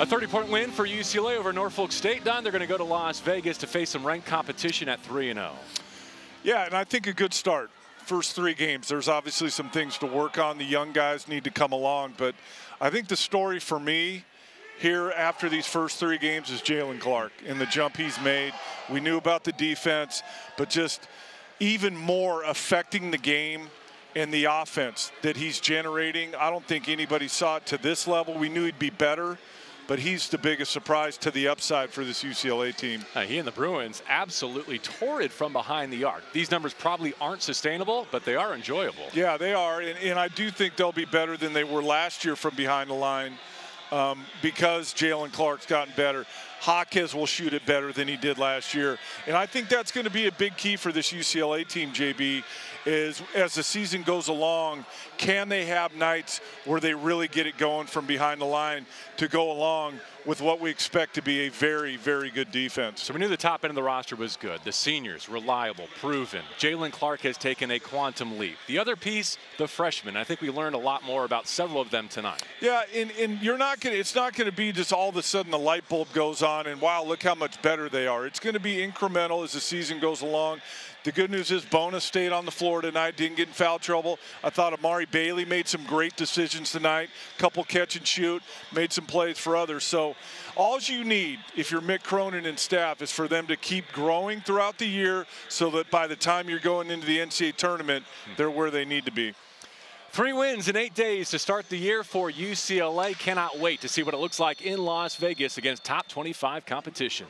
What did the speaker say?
A 30-point win for UCLA over Norfolk State. Don, they're going to go to Las Vegas to face some ranked competition at 3-0. Yeah, and I think a good start. First three games, there's obviously some things to work on. The young guys need to come along, but I think the story for me here after these first three games is Jaylen Clark and the jump he's made. We knew about the defense, but just even more affecting the game and the offense that he's generating. I don't think anybody saw it to this level. We knew he'd be better, but he's the biggest surprise to the upside for this UCLA team. He and the Bruins absolutely tore it from behind the arc. These numbers probably aren't sustainable, but they are enjoyable. Yeah, they are. And I do think they'll be better than they were last year from behind the line because Jaylen Clark's gotten better. Hawkins will shoot it better than he did last year. And I think that's going to be a big key for this UCLA team, JB, is as the season goes along, can they have nights where they really get it going from behind the line to go along with what we expect to be a very, very good defense? So we knew the top end of the roster was good. The seniors, reliable, proven. Jaylen Clark has taken a quantum leap. The other piece, the freshmen. I think we learned a lot more about several of them tonight. Yeah, and you're not going to, it's not going to be just all of a sudden the light bulb goes on and wow, look how much better they are. It's going to be incremental as the season goes along. The good news is Bona stayed on the floor tonight, didn't get in foul trouble. I thought Amari Bailey made some great decisions tonight, couple catch and shoot, made some plays for others. So all you need, if you're Mick Cronin and staff, is for them to keep growing throughout the year so that by the time you're going into the NCAA tournament, they're where they need to be. 3 wins in 8 days to start the year for UCLA. Cannot wait to see what it looks like in Las Vegas against top 25 competition.